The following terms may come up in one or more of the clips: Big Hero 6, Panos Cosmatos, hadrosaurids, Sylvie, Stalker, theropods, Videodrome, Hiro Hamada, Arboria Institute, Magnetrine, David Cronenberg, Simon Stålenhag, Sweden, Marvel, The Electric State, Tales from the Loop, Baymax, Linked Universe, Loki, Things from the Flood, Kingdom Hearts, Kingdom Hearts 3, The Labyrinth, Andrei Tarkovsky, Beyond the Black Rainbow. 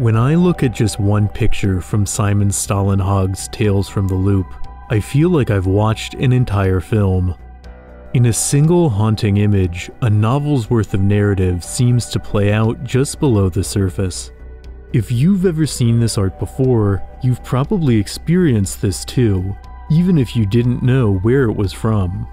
When I look at just one picture from Simon Stålenhag's Tales from the Loop, I feel like I've watched an entire film. In a single haunting image, a novel's worth of narrative seems to play out just below the surface. If you've ever seen this art before, you've probably experienced this too, even if you didn't know where it was from.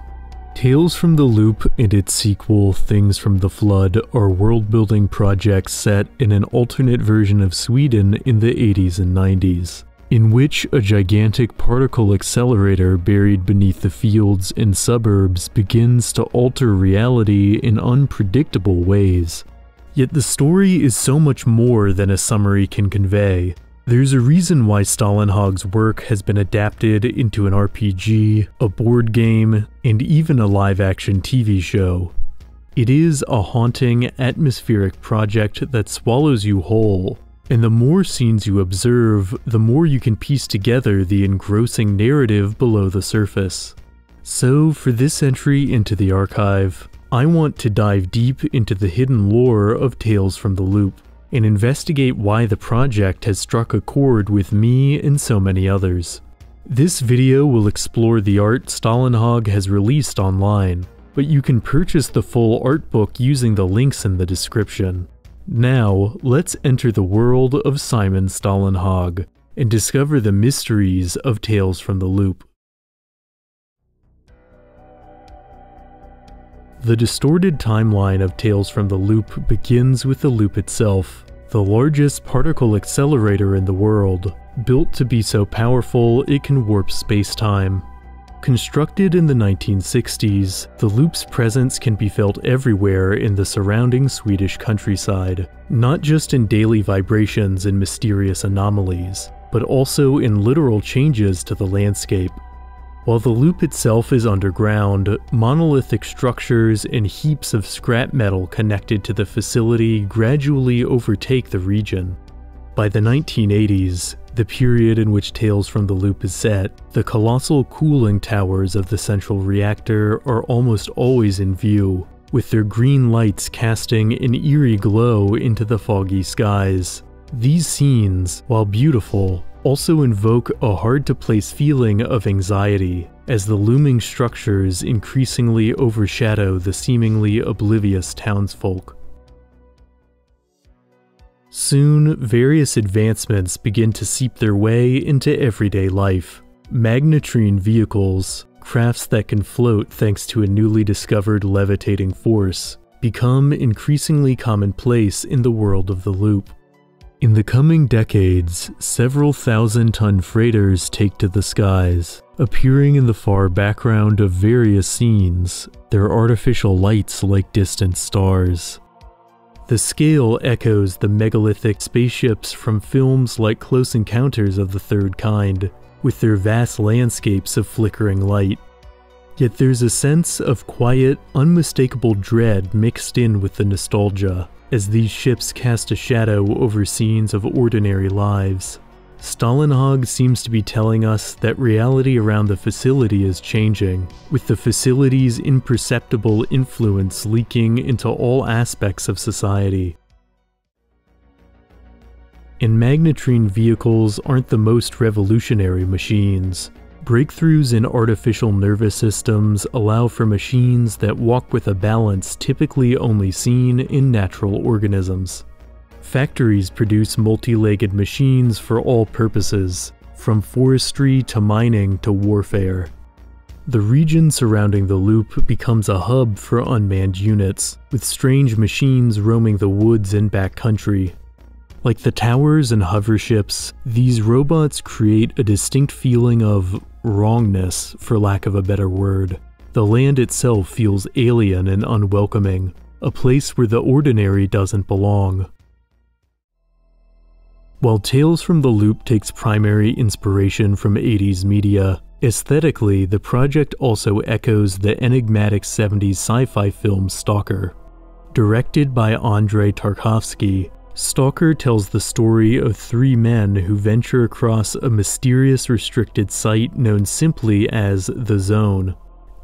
Tales from the Loop and its sequel, Things from the Flood, are world-building projects set in an alternate version of Sweden in the 80s and 90s, in which a gigantic particle accelerator buried beneath the fields and suburbs begins to alter reality in unpredictable ways. Yet the story is so much more than a summary can convey. There's a reason why Stålenhag's work has been adapted into an RPG, a board game, and even a live-action TV show. It is a haunting, atmospheric project that swallows you whole, and the more scenes you observe, the more you can piece together the engrossing narrative below the surface. So, for this entry into the archive, I want to dive deep into the hidden lore of Tales from the Loop, and investigate why the project has struck a chord with me and so many others. This video will explore the art Stålenhag has released online, but you can purchase the full art book using the links in the description. Now, let's enter the world of Simon Stålenhag, and discover the mysteries of Tales from the Loop. The distorted timeline of Tales from the Loop begins with the Loop itself, the largest particle accelerator in the world, built to be so powerful it can warp space-time. Constructed in the 1960s, the Loop's presence can be felt everywhere in the surrounding Swedish countryside, not just in daily vibrations and mysterious anomalies, but also in literal changes to the landscape. While the Loop itself is underground, monolithic structures and heaps of scrap metal connected to the facility gradually overtake the region. By the 1980s, the period in which Tales from the Loop is set, the colossal cooling towers of the central reactor are almost always in view, with their green lights casting an eerie glow into the foggy skies. These scenes, while beautiful, also invoke a hard-to-place feeling of anxiety, as the looming structures increasingly overshadow the seemingly oblivious townsfolk. Soon, various advancements begin to seep their way into everyday life. Magnetrine vehicles, crafts that can float thanks to a newly discovered levitating force, become increasingly commonplace in the world of the Loop. In the coming decades, several thousand-ton freighters take to the skies, appearing in the far background of various scenes, their artificial lights like distant stars. The scale echoes the megalithic spaceships from films like Close Encounters of the Third Kind, with their vast landscapes of flickering light. Yet there's a sense of quiet, unmistakable dread mixed in with the nostalgia, as these ships cast a shadow over scenes of ordinary lives. Stålenhag seems to be telling us that reality around the facility is changing, with the facility's imperceptible influence leaking into all aspects of society. And magnetrine vehicles aren't the most revolutionary machines. Breakthroughs in artificial nervous systems allow for machines that walk with a balance typically only seen in natural organisms. Factories produce multi-legged machines for all purposes, from forestry to mining to warfare. The region surrounding the Loop becomes a hub for unmanned units, with strange machines roaming the woods and backcountry. Like the towers and hoverships, these robots create a distinct feeling of wrongness, for lack of a better word. The land itself feels alien and unwelcoming, a place where the ordinary doesn't belong. While Tales from the Loop takes primary inspiration from 80s media, aesthetically the project also echoes the enigmatic 70s sci-fi film Stalker. Directed by Andrei Tarkovsky, Stalker tells the story of three men who venture across a mysterious restricted site known simply as the Zone.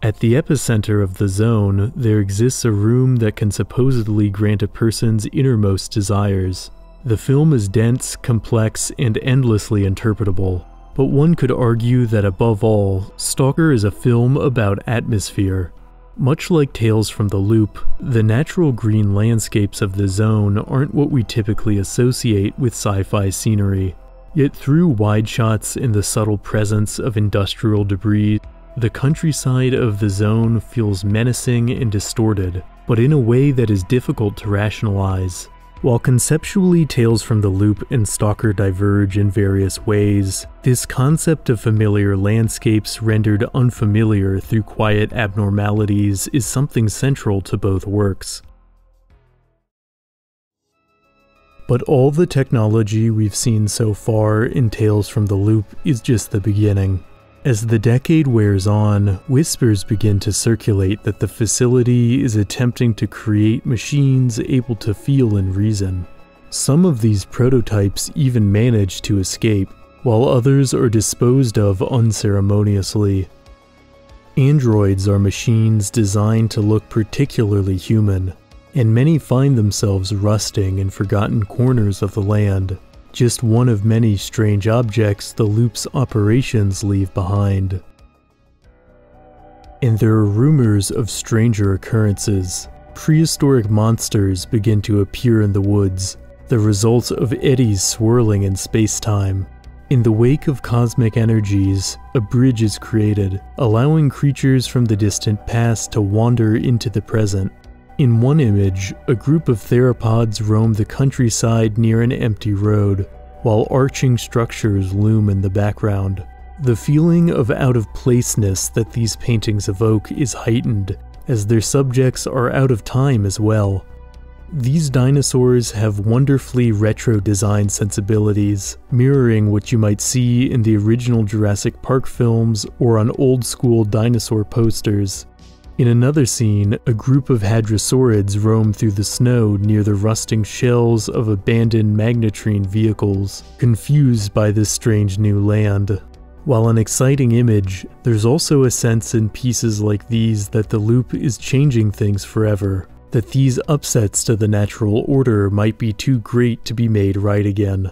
At the epicenter of the Zone, there exists a room that can supposedly grant a person's innermost desires. The film is dense, complex, and endlessly interpretable, but one could argue that above all, Stalker is a film about atmosphere. Much like Tales from the Loop, the natural green landscapes of the zone aren't what we typically associate with sci-fi scenery. Yet through wide shots and the subtle presence of industrial debris, the countryside of the zone feels menacing and distorted, but in a way that is difficult to rationalize. While conceptually Tales from the Loop and Stalker diverge in various ways, this concept of familiar landscapes rendered unfamiliar through quiet abnormalities is something central to both works. But all the technology we've seen so far in Tales from the Loop is just the beginning. As the decade wears on, whispers begin to circulate that the facility is attempting to create machines able to feel and reason. Some of these prototypes even manage to escape, while others are disposed of unceremoniously. Androids are machines designed to look particularly human, and many find themselves rusting in forgotten corners of the land. Just one of many strange objects the Loop's operations leave behind. And there are rumors of stranger occurrences. Prehistoric monsters begin to appear in the woods, the result of eddies swirling in space-time. In the wake of cosmic energies, a bridge is created, allowing creatures from the distant past to wander into the present. In one image, a group of theropods roam the countryside near an empty road, while arching structures loom in the background. The feeling of out-of-placeness that these paintings evoke is heightened, as their subjects are out of time as well. These dinosaurs have wonderfully retro-designed sensibilities, mirroring what you might see in the original Jurassic Park films or on old-school dinosaur posters. In another scene, a group of hadrosaurids roam through the snow near the rusting shells of abandoned magnetrine vehicles, confused by this strange new land. While an exciting image, there's also a sense in pieces like these that the Loop is changing things forever, that these upsets to the natural order might be too great to be made right again.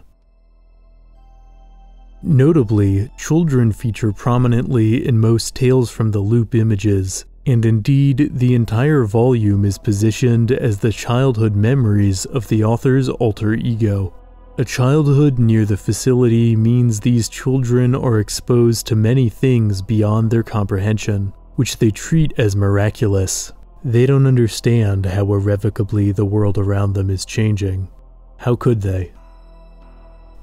Notably, children feature prominently in most Tales from the Loop images. And indeed, the entire volume is positioned as the childhood memories of the author's alter ego. A childhood near the facility means these children are exposed to many things beyond their comprehension, which they treat as miraculous. They don't understand how irrevocably the world around them is changing. How could they?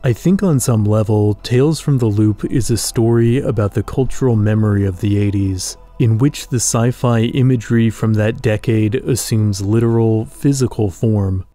I think on some level, Tales from the Loop is a story about the cultural memory of the 80s. In which the sci-fi imagery from that decade assumes literal, physical form.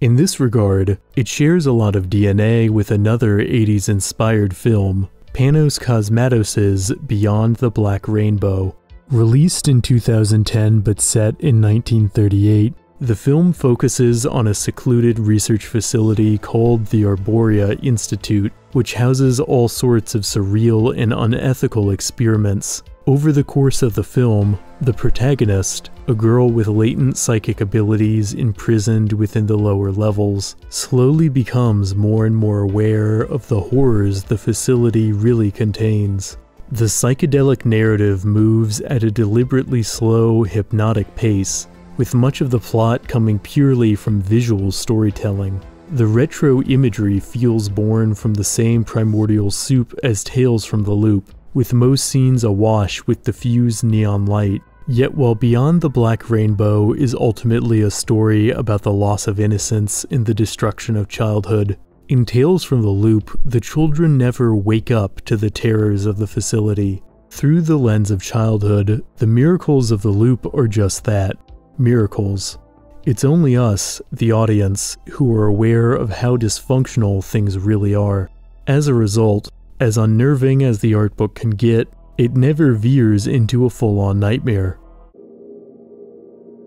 In this regard, it shares a lot of DNA with another 80s-inspired film, Panos Cosmatos's Beyond the Black Rainbow. Released in 2010 but set in 1938, the film focuses on a secluded research facility called the Arboria Institute, which houses all sorts of surreal and unethical experiments. Over the course of the film, the protagonist, a girl with latent psychic abilities imprisoned within the lower levels, slowly becomes more and more aware of the horrors the facility really contains. The psychedelic narrative moves at a deliberately slow, hypnotic pace, with much of the plot coming purely from visual storytelling. The retro imagery feels born from the same primordial soup as Tales from the Loop, with most scenes awash with diffused neon light. Yet while Beyond the Black Rainbow is ultimately a story about the loss of innocence and the destruction of childhood, in Tales from the Loop, the children never wake up to the terrors of the facility. Through the lens of childhood, the miracles of the Loop are just that, miracles. It's only us, the audience, who are aware of how dysfunctional things really are. As a result, as unnerving as the art book can get, it never veers into a full-on nightmare.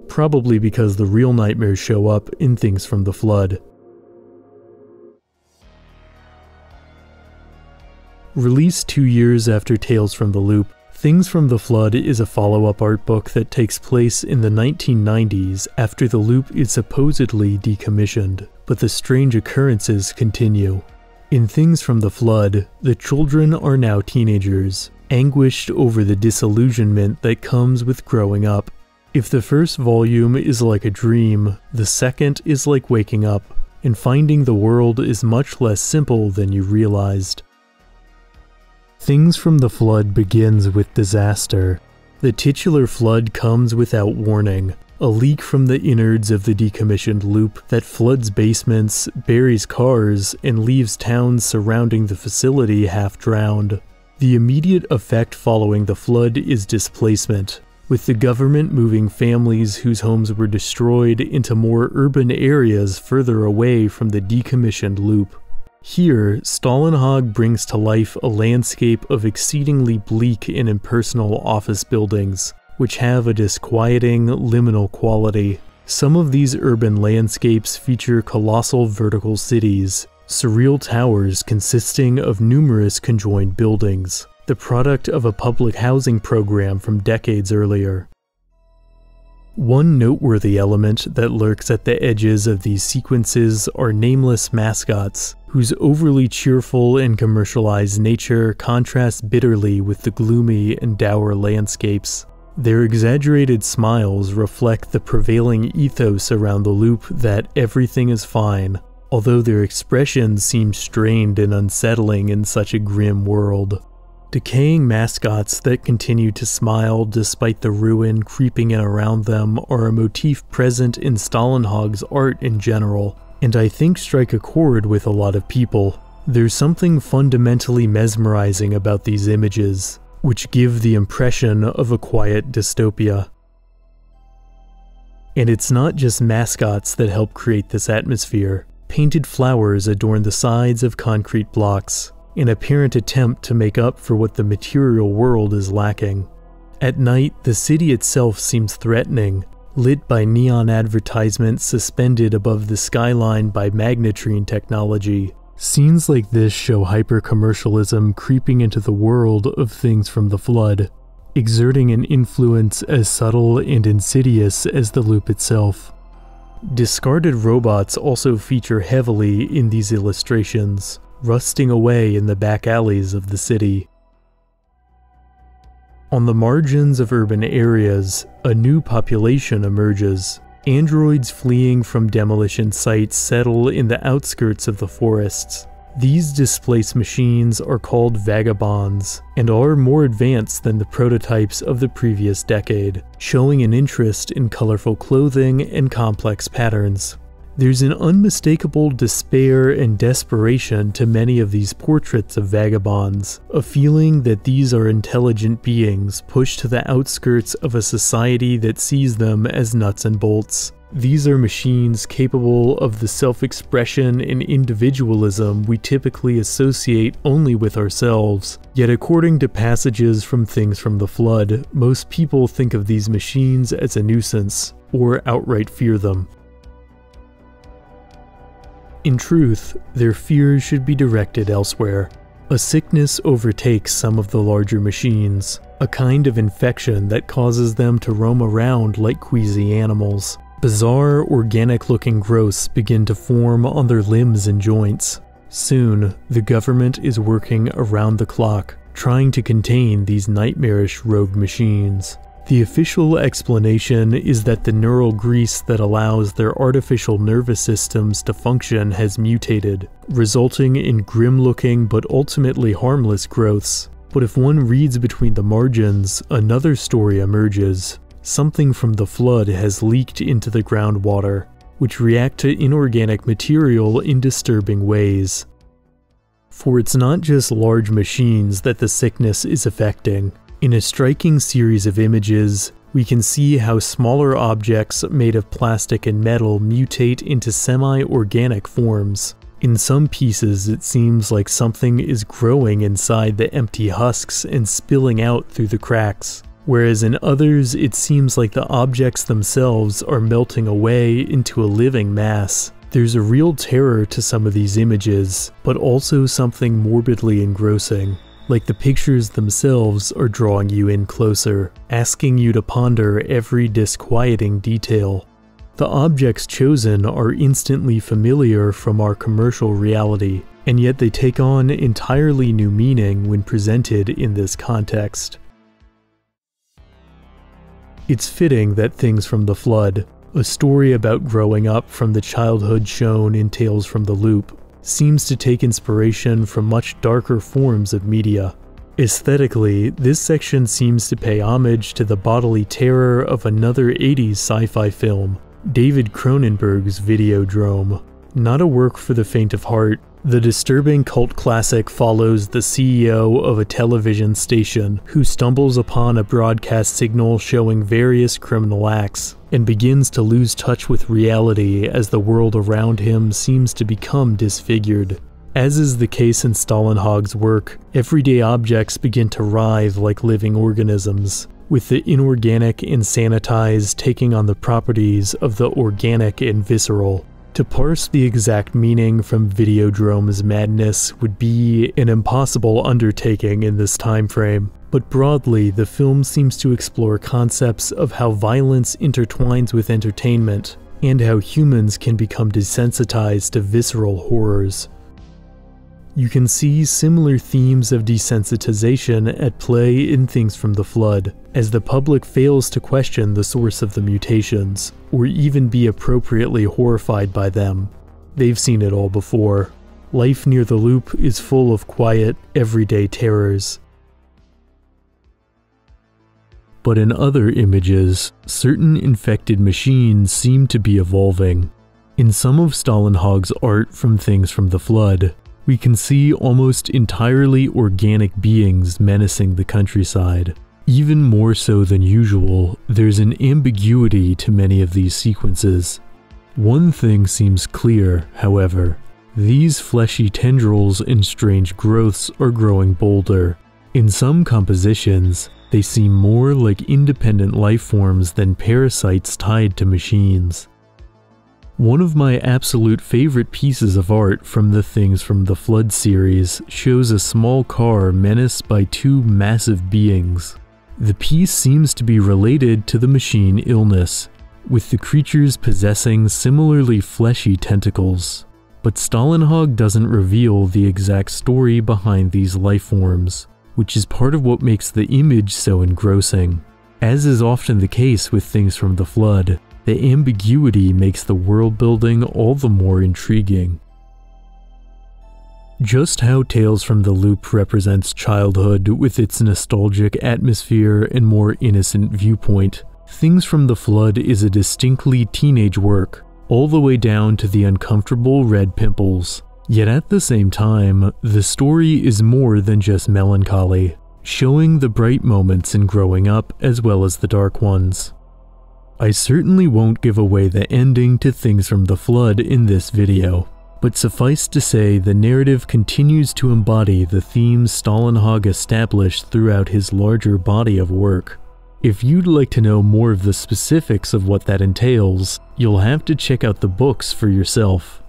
Probably because the real nightmares show up in Things from the Flood. Released 2 years after Tales from the Loop, Things from the Flood is a follow-up art book that takes place in the 1990s after the Loop is supposedly decommissioned. but the strange occurrences continue. In Things from the Flood, the children are now teenagers, anguished over the disillusionment that comes with growing up. If the first volume is like a dream, the second is like waking up, and finding the world is much less simple than you realized. Things from the Flood begins with disaster. The titular flood comes without warning, a leak from the innards of the decommissioned loop that floods basements, buries cars, and leaves towns surrounding the facility half-drowned. The immediate effect following the flood is displacement, with the government moving families whose homes were destroyed into more urban areas further away from the decommissioned loop. Here, Stålenhag brings to life a landscape of exceedingly bleak and impersonal office buildings, which have a disquieting, liminal quality. Some of these urban landscapes feature colossal vertical cities, surreal towers consisting of numerous conjoined buildings, the product of a public housing program from decades earlier. One noteworthy element that lurks at the edges of these sequences are nameless mascots, whose overly cheerful and commercialized nature contrasts bitterly with the gloomy and dour landscapes. Their exaggerated smiles reflect the prevailing ethos around the loop that everything is fine, although their expressions seem strained and unsettling in such a grim world. Decaying mascots that continue to smile despite the ruin creeping in around them are a motif present in Stålenhag's art in general, and I think strike a chord with a lot of people. There's something fundamentally mesmerizing about these images, which give the impression of a quiet dystopia. And it's not just mascots that help create this atmosphere. Painted flowers adorn the sides of concrete blocks, an apparent attempt to make up for what the material world is lacking. At night, the city itself seems threatening, lit by neon advertisements suspended above the skyline by magnetrine technology. Scenes like this show hyper-commercialism creeping into the world of Things from the Flood, exerting an influence as subtle and insidious as the loop itself. Discarded robots also feature heavily in these illustrations, rusting away in the back alleys of the city. On the margins of urban areas, a new population emerges. Androids fleeing from demolition sites settle in the outskirts of the forests. These displaced machines are called vagabonds, and are more advanced than the prototypes of the previous decade, showing an interest in colorful clothing and complex patterns. There's an unmistakable despair and desperation to many of these portraits of vagabonds, a feeling that these are intelligent beings pushed to the outskirts of a society that sees them as nuts and bolts. These are machines capable of the self-expression and individualism we typically associate only with ourselves. Yet according to passages from Things from the Flood, most people think of these machines as a nuisance, or outright fear them. In truth, their fears should be directed elsewhere. A sickness overtakes some of the larger machines, a kind of infection that causes them to roam around like queasy animals. Bizarre, organic-looking growths begin to form on their limbs and joints. Soon, the government is working around the clock, trying to contain these nightmarish rogue machines. The official explanation is that the neural grease that allows their artificial nervous systems to function has mutated, resulting in grim-looking but ultimately harmless growths. But if one reads between the margins, another story emerges. Something from the flood has leaked into the groundwater, which react to inorganic material in disturbing ways. For it's not just large machines that the sickness is affecting. In a striking series of images, we can see how smaller objects made of plastic and metal mutate into semi-organic forms. In some pieces, it seems like something is growing inside the empty husks and spilling out through the cracks, whereas in others, it seems like the objects themselves are melting away into a living mass. There's a real terror to some of these images, but also something morbidly engrossing. Like the pictures themselves are drawing you in closer, asking you to ponder every disquieting detail. The objects chosen are instantly familiar from our commercial reality, and yet they take on entirely new meaning when presented in this context. It's fitting that Things from the Flood, a story about growing up from the childhood shown in Tales from the Loop, seems to take inspiration from much darker forms of media. Aesthetically, this section seems to pay homage to the bodily terror of another 80s sci-fi film, David Cronenberg's Videodrome. Not a work for the faint of heart, the disturbing cult classic follows the CEO of a television station who stumbles upon a broadcast signal showing various criminal acts and begins to lose touch with reality as the world around him seems to become disfigured. As is the case in Stålenhag's work, everyday objects begin to writhe like living organisms, with the inorganic and sanitized taking on the properties of the organic and visceral. To parse the exact meaning from Videodrome's madness would be an impossible undertaking in this time frame, but broadly, the film seems to explore concepts of how violence intertwines with entertainment, and how humans can become desensitized to visceral horrors. You can see similar themes of desensitization at play in Things from the Flood, as the public fails to question the source of the mutations, or even be appropriately horrified by them. They've seen it all before. Life near the Loop is full of quiet, everyday terrors. But in other images, certain infected machines seem to be evolving. In some of Stålenhag's art from Things from the Flood, we can see almost entirely organic beings menacing the countryside. Even more so than usual, there's an ambiguity to many of these sequences. One thing seems clear, however. These fleshy tendrils and strange growths are growing bolder. In some compositions, they seem more like independent life forms than parasites tied to machines. One of my absolute favorite pieces of art from the Things from the Flood series shows a small car menaced by two massive beings. The piece seems to be related to the machine illness, with the creatures possessing similarly fleshy tentacles. But Stålenhag doesn't reveal the exact story behind these life forms, which is part of what makes the image so engrossing. As is often the case with Things from the Flood, the ambiguity makes the world building all the more intriguing. Just how Tales from the Loop represents childhood with its nostalgic atmosphere and more innocent viewpoint, Things from the Flood is a distinctly teenage work, all the way down to the uncomfortable red pimples. Yet at the same time, the story is more than just melancholy, showing the bright moments in growing up as well as the dark ones. I certainly won't give away the ending to Things from the Flood in this video, but suffice to say the narrative continues to embody the themes Stålenhag established throughout his larger body of work. If you'd like to know more of the specifics of what that entails, you'll have to check out the books for yourself.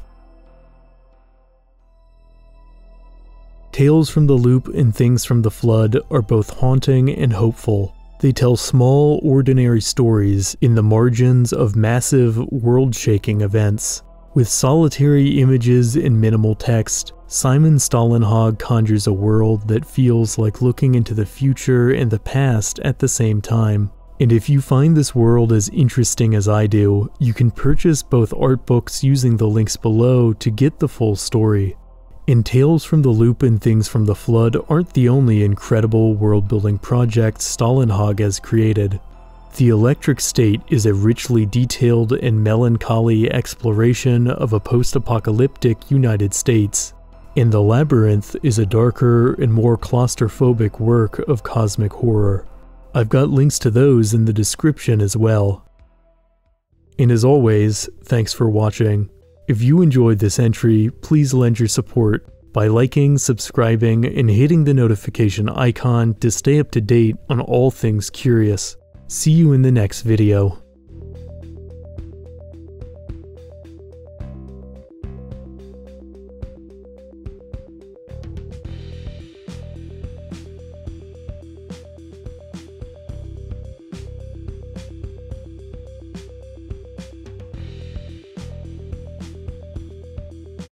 Tales from the Loop and Things from the Flood are both haunting and hopeful. They tell small, ordinary stories in the margins of massive, world-shaking events. With solitary images and minimal text, Simon Stålenhag conjures a world that feels like looking into the future and the past at the same time. And if you find this world as interesting as I do, you can purchase both art books using the links below to get the full story. And Tales from the Loop and Things from the Flood aren't the only incredible world-building projects Stålenhag has created. The Electric State is a richly detailed and melancholy exploration of a post-apocalyptic United States, and The Labyrinth is a darker and more claustrophobic work of cosmic horror. I've got links to those in the description as well. And as always, thanks for watching. If you enjoyed this entry, please lend your support by liking, subscribing, and hitting the notification icon to stay up to date on all things curious. See you in the next video.